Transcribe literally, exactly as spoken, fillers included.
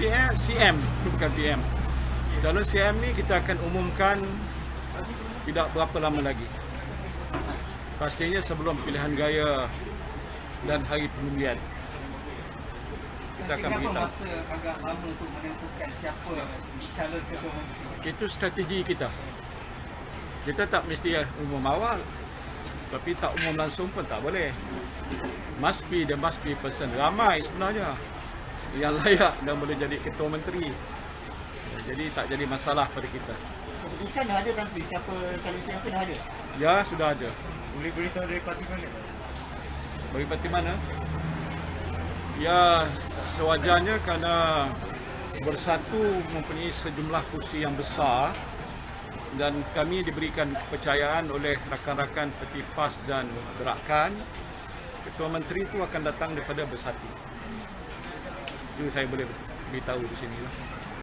P M, C M, bukan P M. Calon C M ni kita akan umumkan tidak berapa lama lagi. Pastinya sebelum pilihan raya dan hari pengundian. Kita akan beritahu. Agak lama untuk menentukan siapa calon ketua menteri. Itu strategi kita. Kita tak mesti umum awal. Tapi tak umum langsung pun tak boleh. Must be, there must be person. Ramai sebenarnya yang layak dan boleh jadi ketua menteri. Jadi tak jadi masalah pada kita. Ikan dah ada, Tansi? Siapa calon siapa dah ada? Ya, sudah ada. Boleh beritahu dari parti mana? Dari parti mana? Ya, sewajarnya kerana Bersatu mempunyai sejumlah kursi yang besar dan kami diberikan kepercayaan oleh rakan-rakan seperti P A S dan Gerakan. Ketua Menteri itu akan datang daripada Bersatu. Itu saya boleh beritahu di sini lah.